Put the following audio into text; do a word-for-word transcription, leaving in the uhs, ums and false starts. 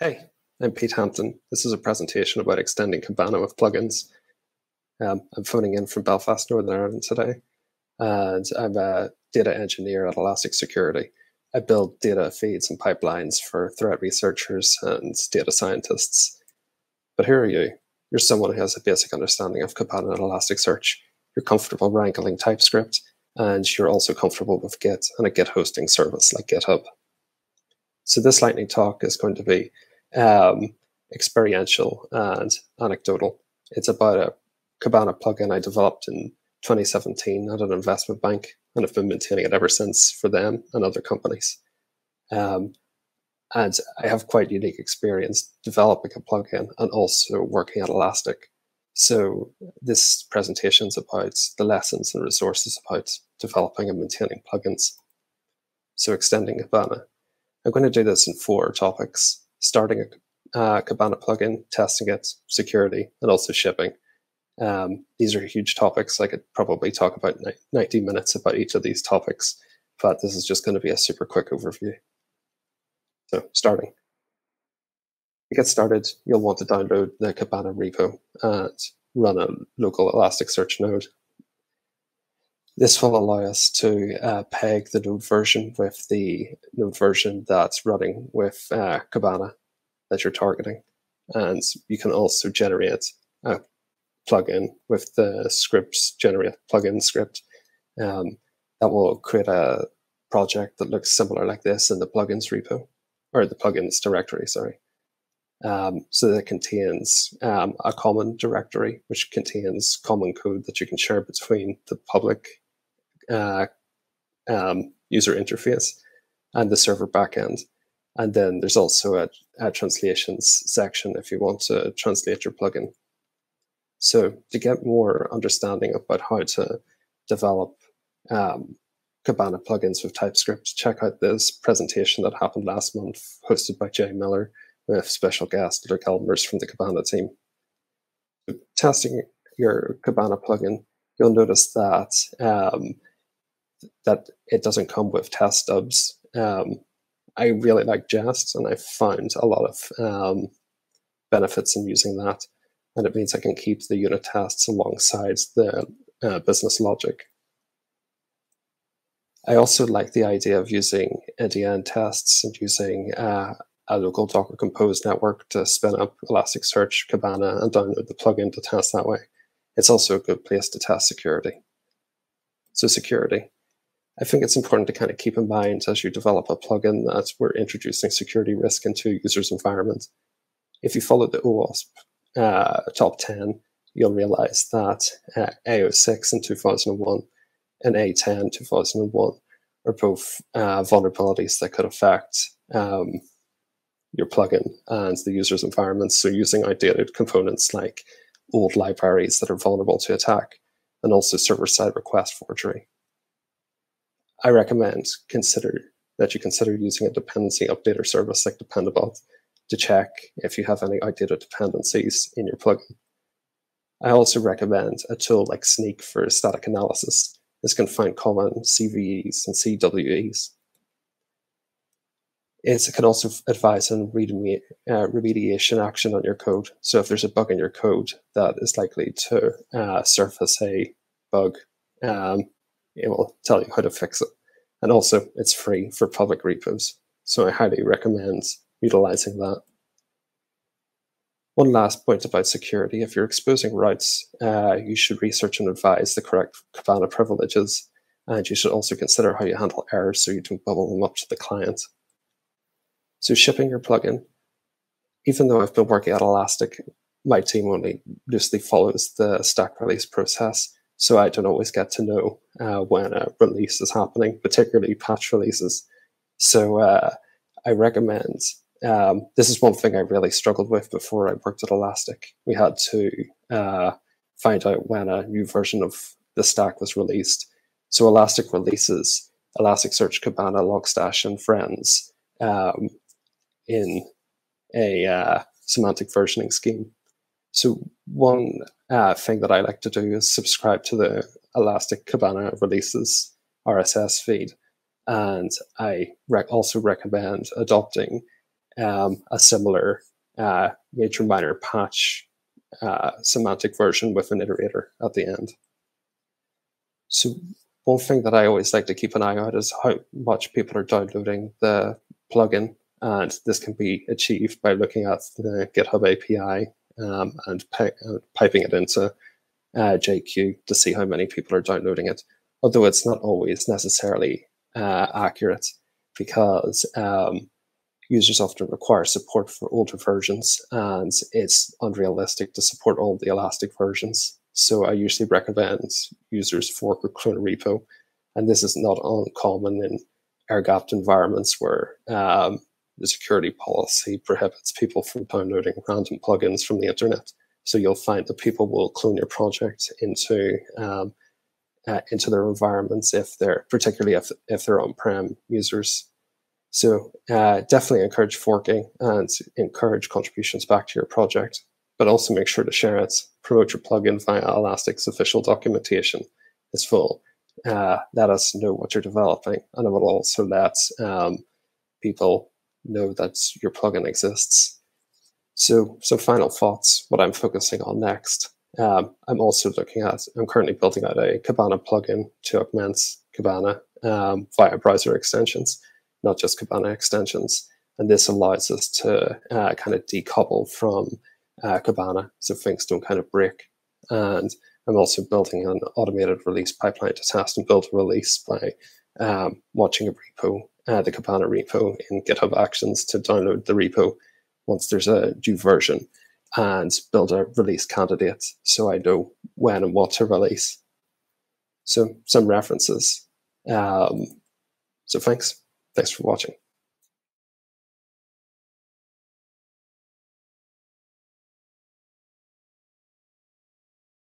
Hey, I'm Pete Hampton. This is a presentation about extending Kibana with plugins. Um, I'm phoning in from Belfast, Northern Ireland today, and I'm a data engineer at Elastic Security. I build data feeds and pipelines for threat researchers and data scientists. But here are you. You're someone who has a basic understanding of Kibana and Elasticsearch. You're comfortable wrangling TypeScript, and you're also comfortable with Git and a Git hosting service like GitHub. So this lightning talk is going to be um, experiential and anecdotal. It's about a Kibana plugin I developed in twenty seventeen at an investment bank, and I've been maintaining it ever since for them and other companies. Um, and I have quite unique experience developing a plugin and also working at Elastic. So this presentation is about the lessons and resources about developing and maintaining plugins. So extending Kibana. I'm going to do this in four topics: starting a uh, Kibana plugin, testing it, security, and also shipping. Um, these are huge topics. I could probably talk about ninety minutes about each of these topics, but this is just going to be a super quick overview. So starting. To get started, you'll want to download the Kibana repo and run a local Elasticsearch node. This will allow us to uh, peg the node version with the node version that's running with uh, Kibana that you're targeting. And you can also generate a plugin with the scripts, generate plugin script. Um, that will create a project that looks similar like this in the plugins repo, or the plugins directory, sorry. Um, so that it contains um, a common directory, which contains common code that you can share between the public uh, um, user interface and the server backend. And then there's also a, a translations section if you want to translate your plugin. So to get more understanding about how to develop um, Kibana plugins with TypeScript, check out this presentation that happened last month, hosted by Jay Miller, with special guest Luke Elmers from the Kibana team. Testing your Kibana plugin, you'll notice that um, that it doesn't come with test stubs. Um, I really like Jest, and I found a lot of um, benefits in using that. And it means I can keep the unit tests alongside the uh, business logic. I also like the idea of using end-to-end tests and using uh, a local Docker Compose network to spin up Elasticsearch, Kibana, and download the plugin to test that way. It's also a good place to test security. So security. I think it's important to kind of keep in mind as you develop a plugin that we're introducing security risk into a user's environment. If you follow the OWASP Uh, top ten, you'll realize that uh, A zero six in two thousand one and A ten in two thousand one are both uh, vulnerabilities that could affect um, your plugin and the user's environment. So using outdated components like old libraries that are vulnerable to attack, and also server-side request forgery. I recommend consider that you consider using a dependency updater service like Dependabot to check if you have any outdated dependencies in your plugin. I also recommend a tool like Snyk for static analysis. This can find common C V Es and C W Es. It can also advise on remedi uh, remediation action on your code. So if there's a bug in your code that is likely to uh, surface a bug, um, it will tell you how to fix it. And also, it's free for public repos. So I highly recommend utilizing that. One last point about security: if you're exposing routes, uh, you should research and advise the correct Kibana privileges, and you should also consider how you handle errors so you don't bubble them up to the client. So shipping your plugin. Even though I've been working at Elastic, my team only loosely follows the stack release process, so I don't always get to know uh, when a release is happening, particularly patch releases. So uh, I recommend Um, this is one thing I really struggled with before I worked at Elastic. We had to uh, find out when a new version of the stack was released. So Elastic releases Elasticsearch, Kibana, Logstash, and Friends um, in a uh, semantic versioning scheme. So one uh, thing that I like to do is subscribe to the Elastic Kibana releases R S S feed, and I rec also recommend adopting um, a similar uh, major minor patch uh, semantic version with an iterator at the end. So one thing that I always like to keep an eye out is how much people are downloading the plugin. And this can be achieved by looking at the GitHub A P I um, and pi uh, piping it into uh, J Q to see how many people are downloading it. Although it's not always necessarily uh, accurate, because um, users often require support for older versions, and it's unrealistic to support all the Elastic versions. So I usually recommend users fork or clone a repo, and this is not uncommon in air-gapped environments where um, the security policy prohibits people from downloading random plugins from the internet. So you'll find that people will clone your project into um, uh, into their environments if they're particularly if if they're on-prem users. So uh, definitely encourage forking and encourage contributions back to your project, but also make sure to share it. Promote your plugin via Elastic's official documentation. It's full. Uh, let us know what you're developing, and it will also let um, people know that your plugin exists. So some final thoughts, what I'm focusing on next. Um, I'm also looking at, I'm currently building out a Kibana plugin to augment Kibana um, via browser extensions, not just Kibana extensions. And this allows us to uh, kind of decouple from uh, Kibana, so things don't kind of break. And I'm also building an automated release pipeline to test and build a release by um, watching a repo Uh, the Kibana repo in GitHub Actions to download the repo once there's a new version and build a release candidate so I know when and what to release. So some references. Um, so thanks. Thanks for watching.